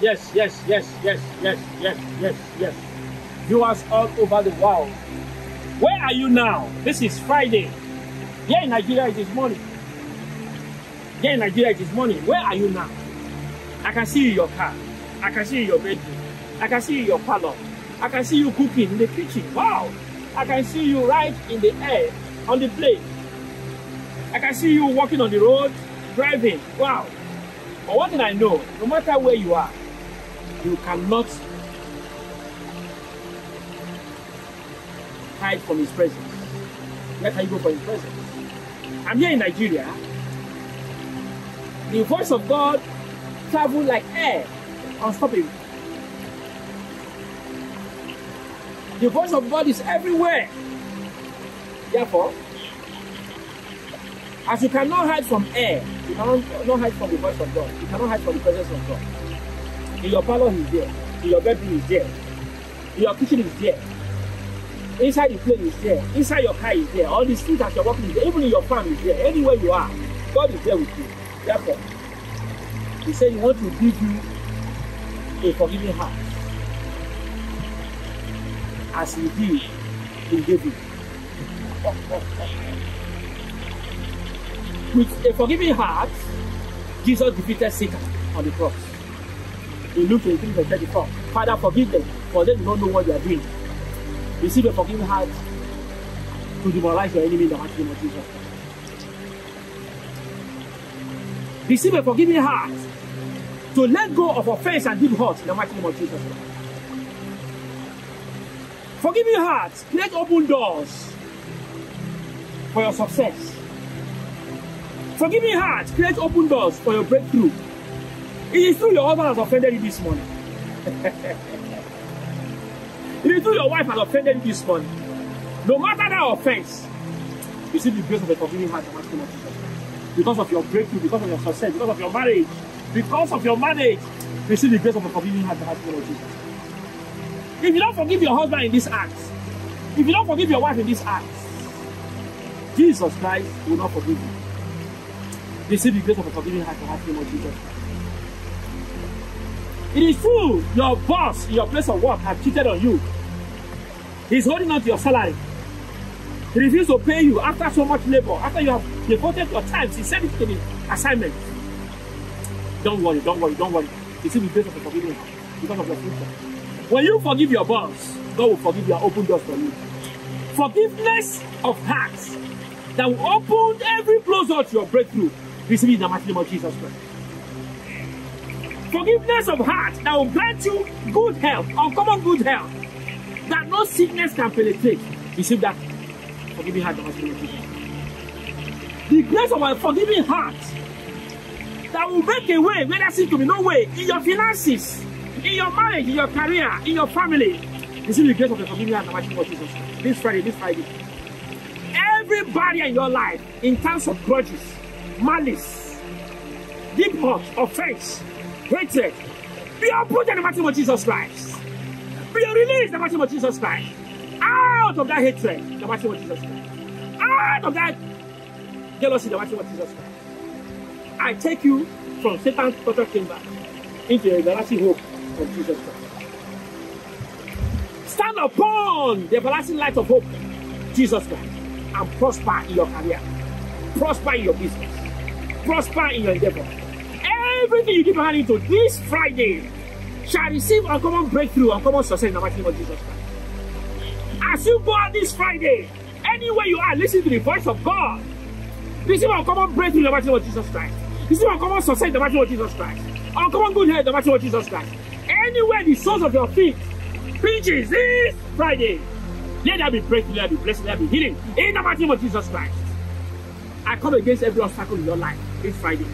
yes. Viewers all over the world, where are you now? This is Friday. Here in Nigeria it is morning. Here in Nigeria it is morning. Where are you now? I can see your car. I can see your bedroom. I can see your parlor. I can see you cooking in the kitchen. Wow! I can see you right in the air on the plane. I can see you walking on the road, driving. Wow! But one thing I know, no matter where you are, you cannot hide from His presence. Where can you go from His presence? I'm here in Nigeria. The voice of God travels like air, unstoppable. The voice of God is everywhere. Therefore, as you cannot hide from air, you cannot hide from the voice of God. You cannot hide from the presence of God. In your parlor, He's there. In your bedroom, He's there. In your kitchen, He's there. Inside the plane, He's there. Inside your car, He's there. On the street that you're walking, He's there. Even in your farm, He's there. Anywhere you are, God is there with you. Therefore, He said He wants to give you a forgiving heart, as He did in David. With a forgiving heart, Jesus defeated Satan on the cross. In Luke 23:34, Father, forgive them, for they do not know what they are doing. Receive a forgiving heart to demoralize your enemy in the mighty name of Jesus. Receive a forgiving heart to let go of offense and deep hurt in the mighty name of Jesus. Forgiving heart, create open doors for your success. Forgiving heart, create open doors for your breakthrough. It is true your husband has offended you this morning. It is true your wife has offended you this morning. No matter that offense, you see the grace of a forgiving heart. Because of your breakthrough, because of your success, because of your marriage, you see the grace of a forgiving heart. If you don't forgive your husband in this act, if you don't forgive your wife in this act, Jesus Christ will not forgive you. Receive the grace of a forgiving heart in the mighty name of Jesus. It is true your boss in your place of work has cheated on you. He's holding on to your salary. He refused to pay you after so much labor, after you have devoted your time, he sent it to the assignment. Don't worry, don't worry, don't worry. Receive the grace of a forgiving heart because of your future. When you forgive your boss, God will forgive your open doors for you. Forgiveness of hearts that will open every closed door to your breakthrough. Receive it in the mighty name of Jesus Christ. Forgiveness of heart that will grant you good health, uncommon good health, that no sickness can penetrate. Receive that forgiving heart in the mighty name of Jesus. The grace of a forgiving heart that will make a way where there seems to be no way in your finances, in your marriage, in your career, in your family. Receive the grace of the forgiving heart in the mighty name of Jesus. This Friday. Every barrier in your life, in terms of grudges, malice, deep hurt, offense, hatred, be uprooted in the mighty name of Jesus Christ. Be released in the mighty name of Jesus Christ. Out of that hatred, in the mighty name of Jesus Christ. Out of that jealousy, in the mighty name of Jesus Christ. I take you from Satan's total chamber into the everlasting hope of Jesus Christ. Stand upon the everlasting light of hope, Jesus Christ, and prosper in your career, prosper in your business, prosper in your endeavor. Everything you give your hand into this Friday shall receive uncommon breakthrough, uncommon success in the mighty name of Jesus Christ. As you go out this Friday, anywhere you are, listen to the voice of God. Receive uncommon breakthrough in the mighty name of Jesus Christ. Receive uncommon success in the mighty name of Jesus Christ. Uncommon good health in the mighty name of Jesus Christ. Anywhere the soles of your feet pinches this Friday, let there be breakthrough, let there be blessing, let there be healing in the mighty name of Jesus Christ. I come against every obstacle in your life this Friday.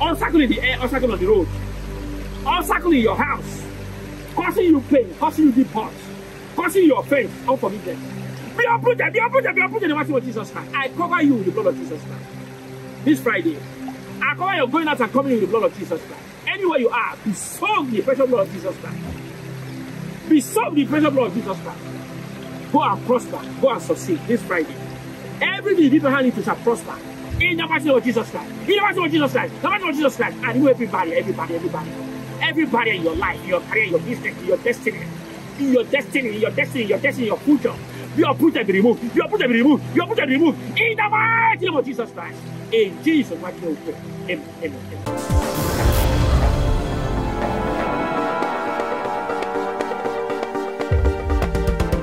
Obstacle in the air, obstacle on the road, obstacle in your house, causing you pain, causing you deep hurt, causing your offense, unforgiveness. Be uprooted, be uprooted, be uprooted in the mighty name of Jesus Christ. I cover you with the blood of Jesus Christ. This Friday, I cover your going out and coming with the blood of Jesus Christ. Anywhere you are, be soaked in the precious blood of Jesus Christ. Be soaked in the precious blood of Jesus Christ. Go and prosper. Go and succeed this Friday. Everything you dip your hand into shall prosper. In the mighty name of Jesus Christ. In the mighty name of Jesus Christ. In the mighty name of Jesus Christ. I remove everybody. Everybody in your life, in your career, in your business, in your destiny. In your destiny, in your destiny, in your destiny, in your future. Your future be removed. Your future be removed. Your future be removed. In the mighty name of Jesus Christ. In Jesus' mighty name we pray. Amen. Amen. Amen.